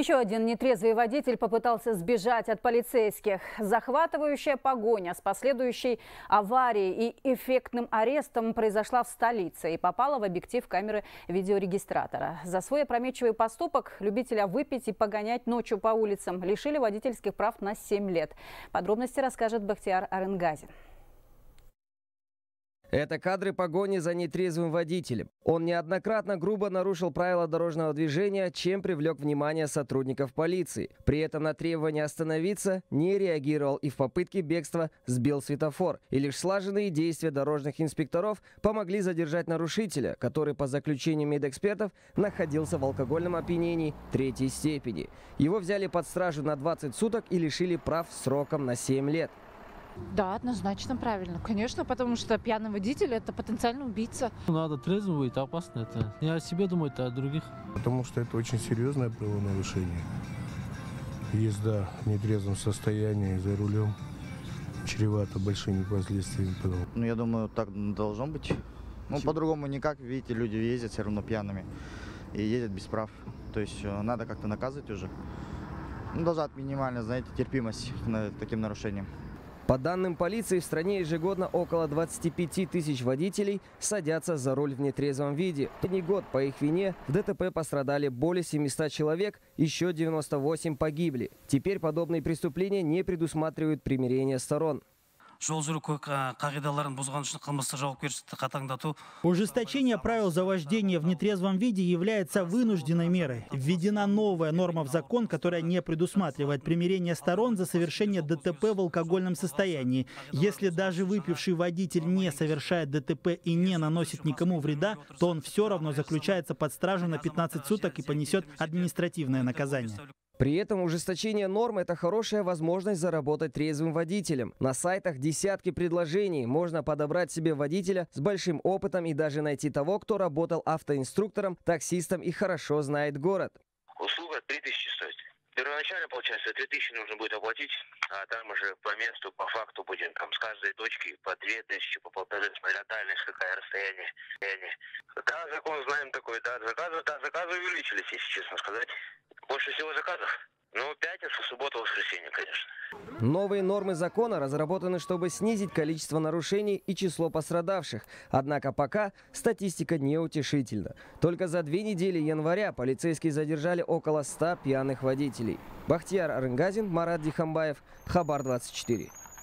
Еще один нетрезвый водитель попытался сбежать от полицейских. Захватывающая погоня с последующей аварией и эффектным арестом произошла в столице и попала в объектив камеры видеорегистратора. За свой опрометчивый поступок любителя выпить и погонять ночью по улицам лишили водительских прав на 7 лет. Подробности расскажет Бахтияр Арынгазин. Это кадры погони за нетрезвым водителем. Он неоднократно грубо нарушил правила дорожного движения, чем привлек внимание сотрудников полиции. При этом на требование остановиться не реагировал и в попытке бегства сбил светофор. И лишь слаженные действия дорожных инспекторов помогли задержать нарушителя, который по заключению медэкспертов находился в алкогольном опьянении 3-й степени. Его взяли под стражу на 20 суток и лишили прав сроком на 7 лет. Да, однозначно правильно. Конечно, потому что пьяный водитель – это потенциально убийца. Надо трезво, это опасно. Это не о себе думать, а о других. Потому что это очень серьезное правонарушение. Езда в нетрезвом состоянии за рулем чревата большими последствиями. Ну, я думаю, так должно быть. Ну, по-другому никак. Видите, люди ездят все равно пьяными. И ездят без прав. То есть надо как-то наказывать уже. Ну, должна быть минимальная, знаете, терпимость к таким нарушениям. По данным полиции, в стране ежегодно около 25 тысяч водителей садятся за руль в нетрезвом виде. В последний год по их вине в ДТП пострадали более 700 человек, еще 98 погибли. Теперь подобные преступления не предусматривают примирение сторон. Ужесточение правил за вождение в нетрезвом виде является вынужденной мерой. Введена новая норма в закон, которая не предусматривает примирение сторон за совершение ДТП в алкогольном состоянии. Если даже выпивший водитель не совершает ДТП и не наносит никому вреда, то он все равно заключается под стражу на 15 суток и понесет административное наказание. При этом ужесточение норм – это хорошая возможность заработать трезвым водителем. На сайтах десятки предложений. Можно подобрать себе водителя с большим опытом и даже найти того, кто работал автоинструктором, таксистом и хорошо знает город. Услуга 3000 стоит. Первоначально, получается, 3000 нужно будет оплатить, а там уже по месту, по факту будем там с каждой точки по 2000, по 1500, смотря дальность, какое расстояние. Да, закон знаем такой, да, заказы увеличились, если честно сказать. Больше всего заказов. Ну, пятница, суббота, воскресенье, конечно. Новые нормы закона разработаны, чтобы снизить количество нарушений и число пострадавших. Однако пока статистика неутешительна. Только за 2 недели января полицейские задержали около 100 пьяных водителей. Бахтияр Арынгазин, Марат Дихамбаев, Хабар-24.